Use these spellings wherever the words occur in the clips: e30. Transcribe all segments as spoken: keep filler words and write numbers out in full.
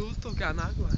Giusto che Anna, guarda.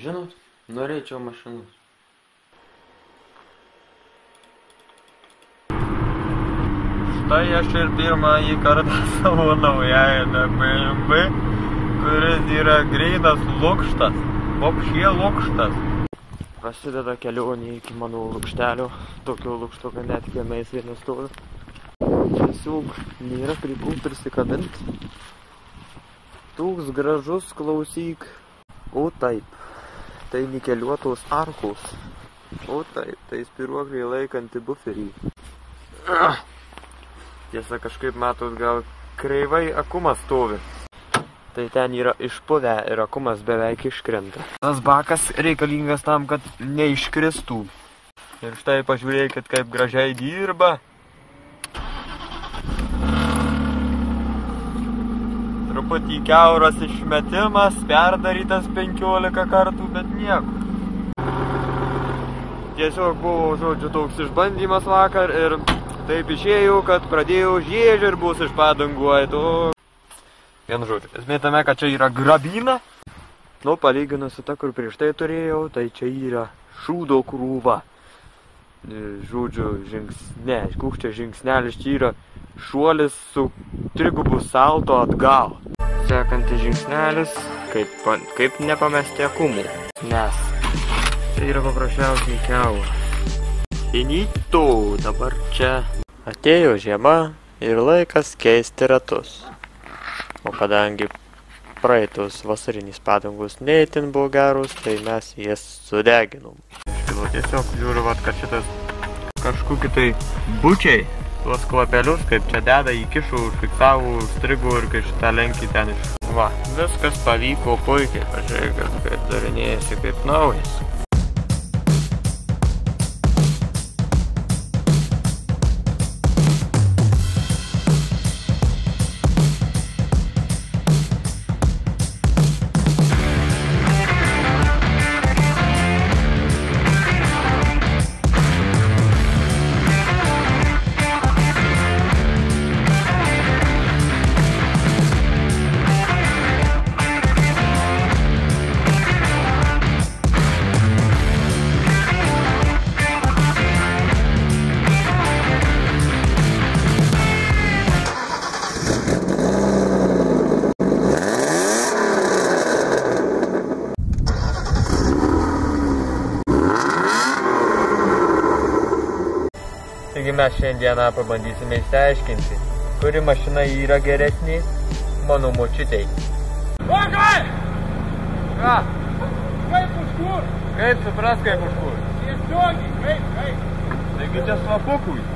Žinot, norėčiau mašinos. Štai aš ir pirmąjį kartą savo naujajame B M W, kuris yra greitas lukštas, vopšie lukštas. Prasideda kelionė iki mano lukštelio, tokio lukšto, kad net kiemais ir nestovi. Tiesiog nėra prikų prisikabinti. Toks gražus, klausyk. O taip. Tai nikeliuotos arkos. O taip, tai spiruokliai laikanti buferį. Tiesa, kažkaip matot, gal kreivai akumas stovi. Tai ten yra išpuvę ir akumas beveik iškrenta. Tas bakas reikalingas tam, kad neiškristų. Ir štai pažiūrėkit, kaip gražiai dirba. Truputį kiauras išmetimas, perdarytas penkiolika kartų, bet nieko. Tiesiog buvo, žodžiu, toks išbandymas vakar ir taip išėjau, kad pradėjau žiežirbus iš padanguoti. Vien žodžiu, esmė tame, kad čia yra grabina. Nu, palyginus su ta, kur prieš tai turėjau, tai čia yra šūdo krūva. Žodžiu, žingsne, koks čia žingsnelis, čia yra šuolis su trigubu salto atgal. Sekantis žingsnelis, kaip, kaip nepamesti akumų, nes tai yra paprasčiausiai kiaura. Finito, dabar čia. Atėjo žiema ir laikas keisti ratus. O kadangi praeitus vasarinis padangus ne itin buvo gerus, tai mes jas sudeginom. Iškilau tiesiog žiūriu, vat, kad šitas kažkokie tai bučiai. Tuos kvapelius, kaip čia deda, įkišo, užfiksavo, užstrigo ir kai šitą lenkį ten iš... Va, viskas pavyko puikiai, pažiūrėkit, kaip darinėjasi, kaip naujas. Taigi mes šiandieną pabandysime išsiaiškinti, kuri mašina yra geresnė mano močiutei. O, kai! Ką? Kaip už kur? Kaip supras, kaip už kur? Tiesiogiai, kaip, kaip? Taigi čia slapukui.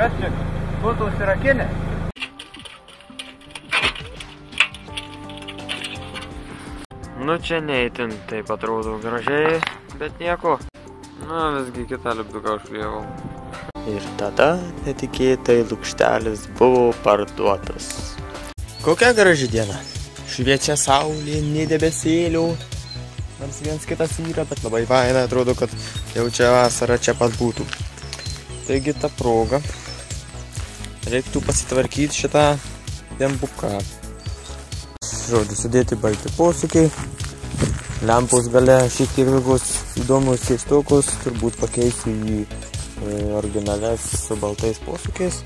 Kas čia? Būtų užsirakinę? Nu čia neįtin taip atrodo gražiai, bet nieko. Na, visgi kitą lipduką užlievau. Ir tada netikėtai lukštelis buvo parduotas. Kokia graži diena. Šviečia saulė, nei debesėlių. Nors vienas kitas yra, bet labai faina, atrodo, kad jau čia vasara čia pat būtų. Taigi ta proga reiktų pasitvarkyti šitą dembuką. Žodžiu, sudėti balti posūkiai. Lempos gale šiek tiek ilgos, įdomus keistokus, turbūt pakeisiu į originales su baltais posūkiais.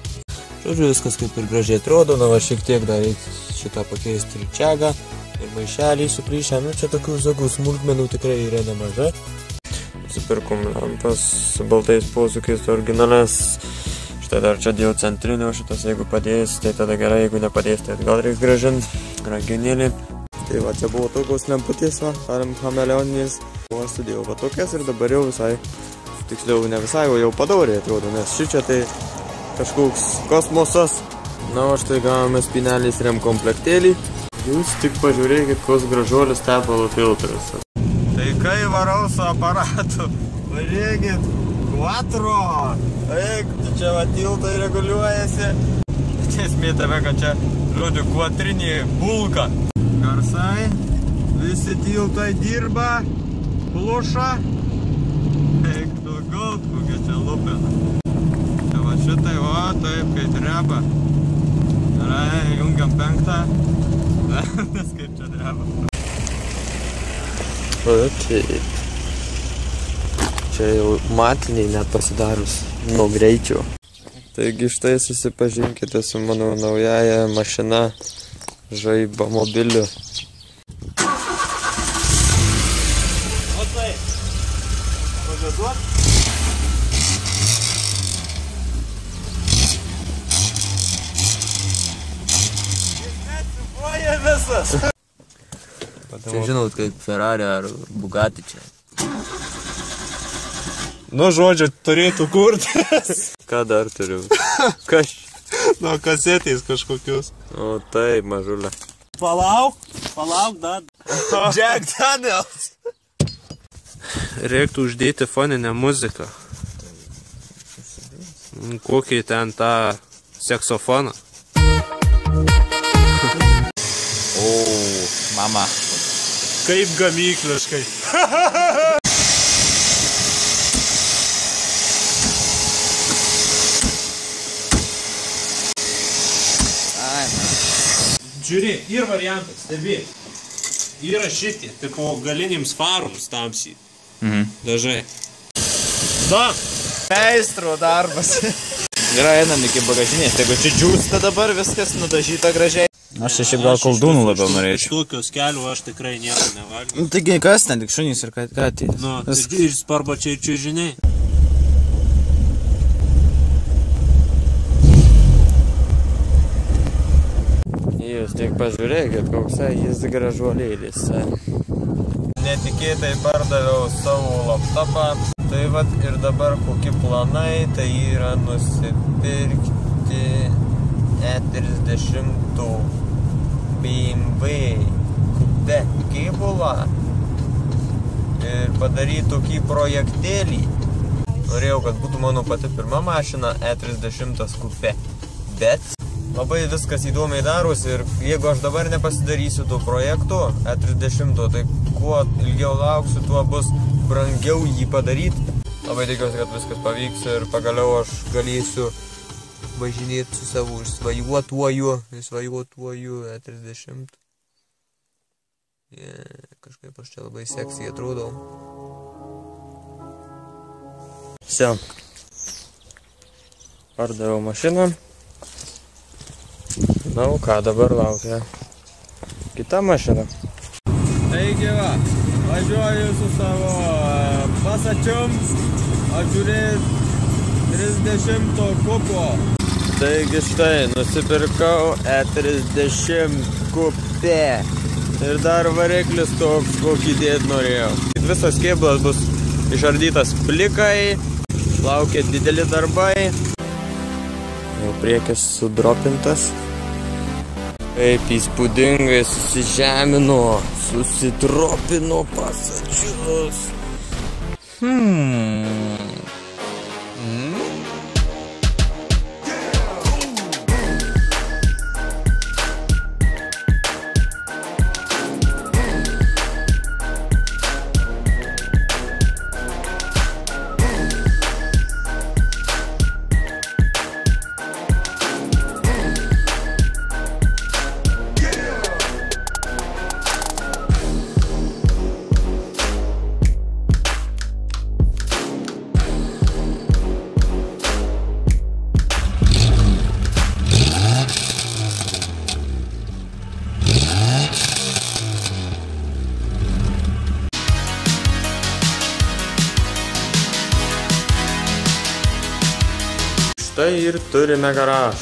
Žodžiu, viskas kaip ir gražiai atrodo, na va šiek tiek dar reikia šitą pakeisti ir čiagą, ir maišelį su plyšę, nu čia tokių zagų smulkmenų tikrai yra nemaža. Nusipirkom lempas su baltais posūkiais originales. Štai dar čia dėl centrinio šitas, jeigu padės, tai tada gerai, jeigu nepadės, tai gal reiks grąžinti rankinėlį. Tai va, čia buvo tokios lemputės, va, tariam chameleoninės. Buvo sudėjau va tokias ir dabar jau visai, tiksliau ne visai, o jau padauriai atrodo, nes šičia tai kažkoks kosmosas. Na, o štai gavome spinelės rem komplektėlį. Jūs tik pažiūrėkit, koks gražuolis tepalo filtras. Tai kai varau su aparatu, pažiūrėkit, quattro. Eik, čia va tiltai reguliuojasi. Tiesmė tave, kad čia, žodžiu, quattrinį bulka. Garsai, visi tiltai dirba, pluša. Eik, tu gold, kokia čia lupina. Tai va šitai, va, taip, kai treba. Gerai, jungiam penktą. Nes kaip čia dreba. Ok. Čia jau matiniai net pasidarius nuo greičio. Taigi štai susipažinkite su mano naujaja mašina žaiba mobiliu. O tai, pažaduot? Čia žinot, kaip Ferrari ar Bugatti čia. Nu, žodžiu, turėtų kurtis. Ką dar turiu? Kaž... Nu, kasetės kažkokius. O, taip, mažulė. Palauk, palauk, dar. Jack Daniels. Reiktų uždėti foninę muziką. Kokį ten tą seksofoną. Mama. Kaip gamykliškai. Žiūrėk, ir variantas, stebi. Yra šitie, tipo galinims farums tamsiai. Mhm. Dažai. Da. Meistro darbas. Gerai, einam iki bagažinės. Jeigu čia džiūsta dabar, viskas nudažyta gražiai. Aš šiaip gal koldūnų labiau norėčiau. Iš tokios kelių aš tikrai nieko nevalgiau. Taigi kas ten, tik šunys ir ką atėjai? Nu, ir sparbačiai čiužiniai. Jūs tik pažiūrėkit, koksai jis gražuolėlis. Netikėtai pardaviau savo laptopą. Tai vat ir dabar kokie planai, tai yra nusipirkti e trisdešimt B M W kupė kėbulą ir padaryti tokį projektėlį. Norėjau, kad būtų mano pati pirma mašina e trisdešimt kupė, bet labai viskas įdomiai darosi ir jeigu aš dabar nepasidarysiu tų projektų e trisdešimt, tai kuo ilgiau lauksiu, tuo bus brangiau jį padaryti. Labai tikiuosi, kad viskas pavyks ir pagaliau aš galėsiu važinėti su savo išsvajuotuoju, išsvajuotuoju e trisdešimt. Kažkaip aš čia labai seksy atrodau. Vse. Pardaviau mašiną. Na, ką dabar laukia? Kita mašina. Taigi va, važiuoju su savo pasačiom, apžiūrėti trisdešimto kupo. Taigi štai, nusipirkau e trisdešimt kupė. Ir dar variklis toks, kokį dėt norėjau. Visas kėblas bus išardytas plikai, laukia dideli darbai. Jau priekis sudropintas. Taip įspūdingai susižemino, susitropino pasačius. Hmm. Štai ir turime garažą.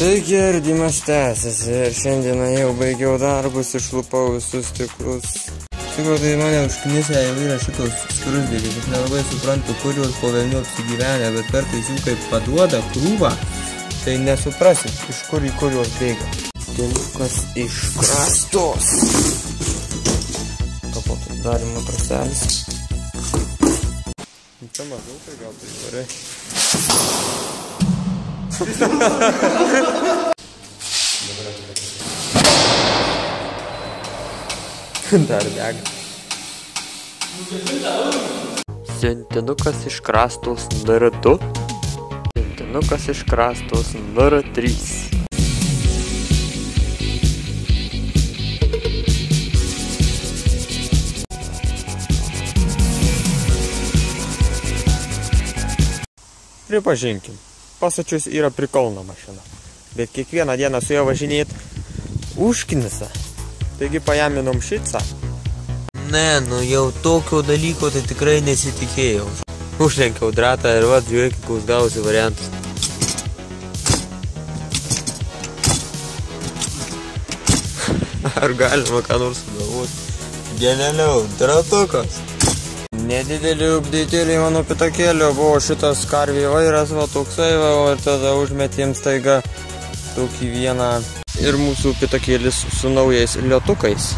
Taigi ardymas tęsiasi ir šiandieną jau baigiau darbus, išlupau visus stiklus. Tikrai tai mane užknisę įvairią šitos skrusdėlį, aš nelabai suprantu, kur jos po velnių apsigyvenę, bet kartais jų kaip paduoda krūvą, tai nesuprasit, iš kur į kur jos bėga. Dėliukas iš krastos. Kapoto darimo traselis. Čia mažau, tai gal tai gerai. Dar dega. Siuntinukas iš krastos N R du. Siuntinukas iš krastos N R trys. Pripažinkim, Pasačius yra prikolna mašina, bet kiekvieną dieną su jo važinėt užkinisa. Taigi pajaminom šitą. Ne, nu jau tokio dalyko tai tikrai nesitikėjau. Užlenkiau dratą ir va, žiūrėkit, koks gavosi variantas. Ar galima ką nors sugalvoti? Genialiau, dratukas. Nedidelį updytėlį mano pitakėlio buvo šitas karvį vairas, va toksai va, ir tada užmetėm staiga tokį vieną. Ir mūsų pitakėlis su naujais liotukais.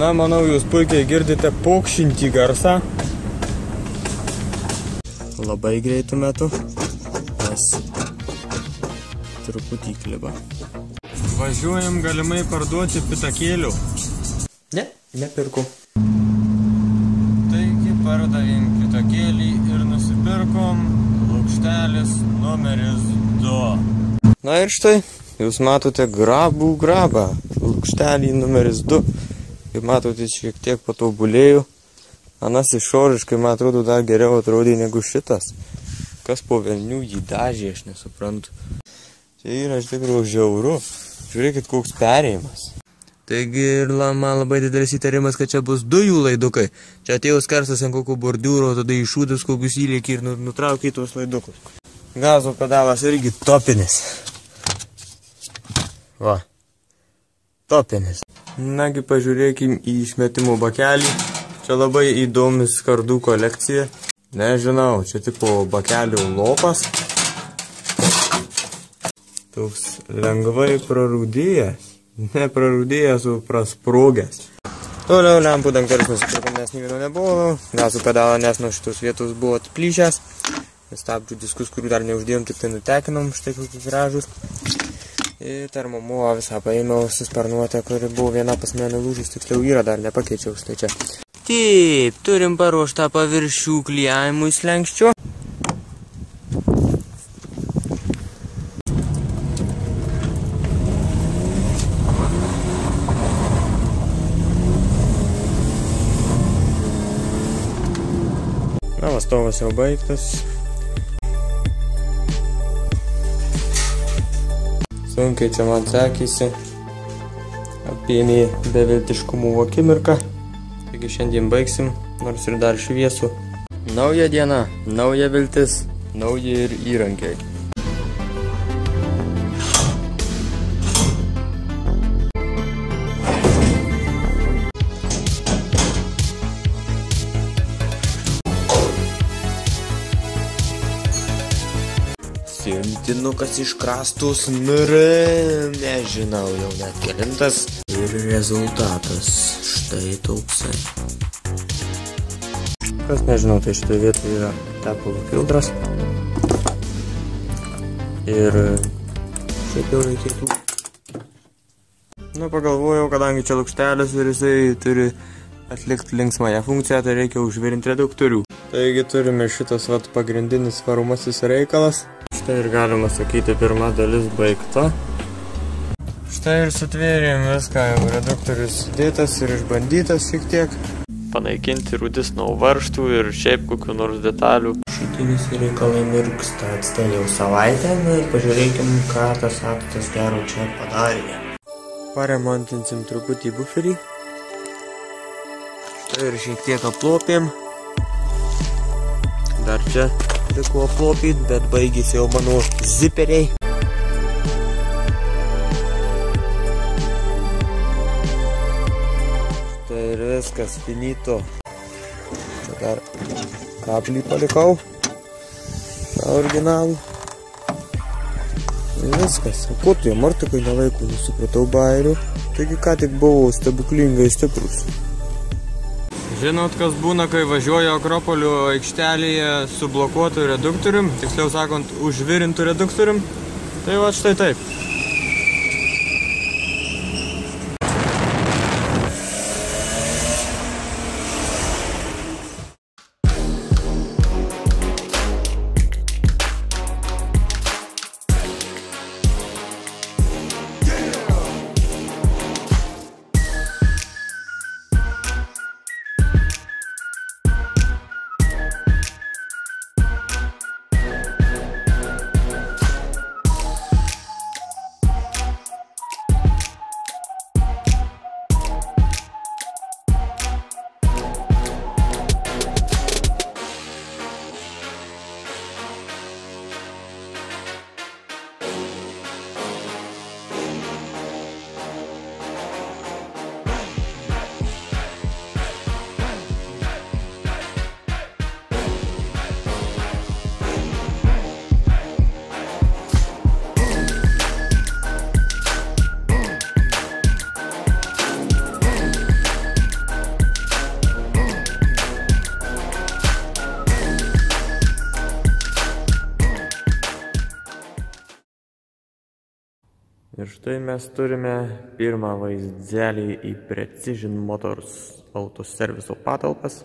Na, manau, jūs puikiai girdite paukščiantį garsą. Labai greitų metų, nes truputį kliba. Važiuojam galimai parduoti pitakėlių. Ne, nepirku. Taigi pardavim pitakėlį ir nusipirkom lukštelis numeris du. Na ir štai, jūs matote grabų grabą, lukštelį numeris du. Kaip matote, šiek tiek patobulėjau. Anas išoriškai, man atrodo, dar geriau atrodė negu šitas. Kas po velnių jį dažė, aš nesuprantu. Čia yra iš tikrųjų žiauru. Žiūrėkit, koks perėjimas. Taigi ir man labai didelis įtarimas, kad čia bus dujų laidukai. Čia atėjo karstas ant kokio bordiūro, tada iššūdus kokius įlėkį ir nutraukė tuos laidukus. Gazo pedalas irgi topinis. Va. Topinis. Nagi, pažiūrėkim į išmetimo bakelį. Čia labai įdomi skardų kolekcija. Nežinau, čia tipo bakelių lopas. Toks lengvai prarūdėjęs. Ne prarūdėjęs, o prasprogęs. Toliau lempų dangtelis nusipirkom, nes nė vieno nebuvo. Gazų pedalą, nes nuo šitos vietos buvo atplyšęs. Stabdžių diskus, kurių dar neuždėjom, tik tai nutekinom. Štai kokius gražus. Ir termomuo visą paėmiau susparnuotę, kuri buvo viena pas mane lūžus, tiksliau yra, dar nepakeičiau, štai čia. Taip, turim paruoštą paviršių klijavimui slenkščiu. Na, stovas jau baigtas. Sunkiai čia man sekėsi, apėmė beviltiškumų akimirką. Taigi šiandien baigsim, nors ir dar šviesų. Nauja diena, nauja viltis, nauji ir įrankiai. Siuntinukas iš krastos N R, nežinau jau net kelintas. Ir rezultatas štai toksai. Kas nežinau, tai šitoje vietoje yra tepalų filtras. Ir šiaip jau reikėtų. Nu, pagalvojau, kadangi čia lukštelis ir jisai turi atlikti linksmąją funkciją, tai reikia užvirinti reduktorių. Taigi turime šitas vat, pagrindinis varomasis reikalas. Štai ir galima sakyti, pirma dalis baigta. Štai ir sutvėrėm viską, jau reduktorius sudėtas ir išbandytas šiek tiek. Panaikinti rūdis nuo varžtų ir šiaip kokių nors detalių. Šitie visi reikalai mirksta, atstėl jau savaitę, ir pažiūrėkim, ką tas aktas gero čia padarė. Paremontinsim truputį buferį. Štai ir šiek tiek aplopėm. Dar čia liko aplopyt, bet baigėsi jau mano ziperiai. Štai ir viskas, finito. Čia dar kablį palikau. Šia originalų. Ir viskas. Ko tu jam artikai nelaikau, nusipratau bairių. Taigi ką tik buvau stebuklingai stiprus. Žinot, kas būna, kai važiuoja Akropolių aikštelėje su blokuotu reduktorium, tiksliau sakant, užvirintu reduktorium, tai va štai taip. Ir štai mes turime pirmą vaizdelį į Precision Motors autoserviso patalpas.